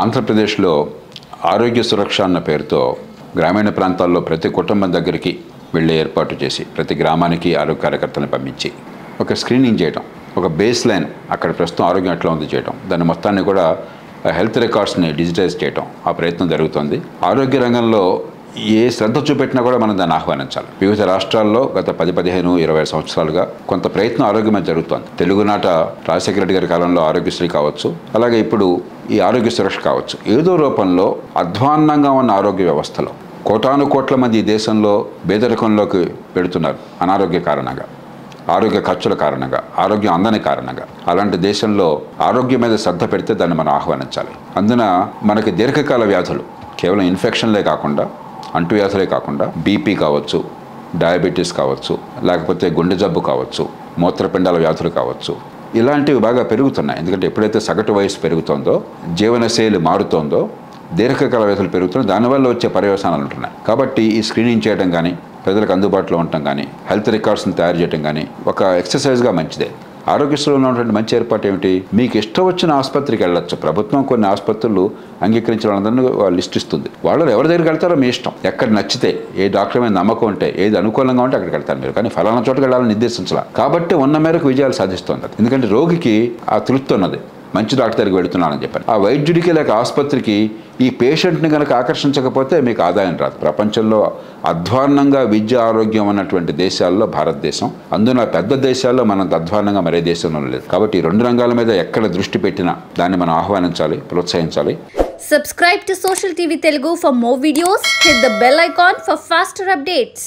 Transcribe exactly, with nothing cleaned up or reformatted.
ఆంధ్రప్రదేశ్లో ఆరోగ్య సురక్ష అన్న పేరుతో గ్రామీణ ప్రాంతాల్లో ప్రతి కుటుంబం దగ్గరికి వెళ్ళే ఏర్పాటు చేసి ప్రతి గ్రామానికి ఆరోగ్య కార్యకర్తలను పంపించి ఒక స్క్రీనింగ్ చేయడం, ఒక బేస్ లైన్ అక్కడ ప్రస్తుతం ఆరోగ్యం ఎట్లా ఉంది చేయడం, దాని మొత్తాన్ని కూడా హెల్త్ రికార్డ్స్ని డిజిటైజ్ చేయడం ఆ ప్రయత్నం జరుగుతుంది. ఆరోగ్య రంగంలో ఏ శ్రద్ధ చూపెట్టినా కూడా మనం దాన్ని ఆహ్వానించాలి. వివిధ రాష్ట్రాల్లో గత పది పదిహేను ఇరవై సంవత్సరాలుగా కొంత ప్రయత్నం ఆరోగ్యం మీద జరుగుతోంది. తెలుగునాట రాజశేఖర రెడ్డి గారి కాలంలో ఆరోగ్యశ్రీ కావచ్చు, అలాగే ఇప్పుడు ఈ ఆరోగ్య సురక్ష కావచ్చు, ఏదో రూపంలో అధ్వాన్నంగా ఉన్న ఆరోగ్య వ్యవస్థలో కోటాను కోట్ల మంది ఈ దేశంలో పేదరికంలోకి పెడుతున్నారు అనారోగ్య కారణంగా, ఆరోగ్య ఖర్చుల కారణంగా, ఆరోగ్యం అందని కారణంగా. అలాంటి దేశంలో ఆరోగ్యం మీద శ్రద్ధ పెడితే దాన్ని మనం ఆహ్వానించాలి. అందున మనకి దీర్ఘకాల వ్యాధులు కేవలం ఇన్ఫెక్షన్లే కాకుండా, అంటువ్యాధులే కాకుండా బీపీ కావచ్చు, డయాబెటీస్ కావచ్చు, లేకపోతే గుండె జబ్బు కావచ్చు, మూత్రపిండాల వ్యాధులు కావచ్చు, ఇలాంటివి బాగా పెరుగుతున్నాయి. ఎందుకంటే ఎప్పుడైతే సగటు వయసు పెరుగుతుందో, జీవనశైలి మారుతుందో, దీర్ఘకాల వ్యాధులు పెరుగుతున్నాయి. దానివల్ల వచ్చే పర్యవసానాలు ఉంటున్నాయి. కాబట్టి ఈ స్క్రీనింగ్ చేయడం కానీ, ప్రజలకు అందుబాటులో ఉండటం కానీ, హెల్త్ రికార్డ్స్ని తయారు చేయడం కానీ ఒక ఎక్సర్సైజ్గా మంచిదే. ఆరోగ్యశ్రీలో ఉన్నటువంటి మంచి ఏర్పాటు ఏమిటి, మీకు ఇష్టం వచ్చిన ఆసుపత్రికి వెళ్ళొచ్చు. ప్రభుత్వం కొన్ని ఆసుపత్రులు అంగీకరించిన వాళ్ళందరినీ లిస్ట్ ఇస్తుంది. వాళ్ళు ఎవరి దగ్గరికి వెళ్తారో మీ ఇష్టం. ఎక్కడ నచ్చితే, ఏ డాక్టర్ మీద నమ్మకం ఉంటే, ఏది అనుకూలంగా ఉంటే అక్కడికి వెళ్తారు మీరు. కానీ ఫలానా చోటకి వెళ్ళాలని నిర్దేశించాలి. కాబట్టి ఉన్న మేరకు విజయాలు సాధిస్తుంది. ఎందుకంటే రోగికి ఆ తృప్తి ఉన్నది, మంచి డాక్టర్కి వెళుతున్నానని చెప్పాను. ఆ వైద్యుడికి లేక ఆసుపత్రికి ఈ పేషెంట్ని కనుక ఆకర్షించకపోతే మీకు ఆదాయం రాదు. ప్రపంచంలో అధ్వాన్నంగా విద్య ఆరోగ్యం ఉన్నటువంటి దేశాల్లో భారతదేశం, అందున పెద్ద దేశాల్లో మనంత అధ్వాన్నంగా మరే దేశంలో లేదు. కాబట్టి ఈ రెండు రంగాల మీద ఎక్కడ దృష్టి పెట్టినా దాన్ని మనం ఆహ్వానించాలి, ప్రోత్సహించాలి. Subscribe to Social T V Telugu for more videos. Hit the bell icon for faster updates.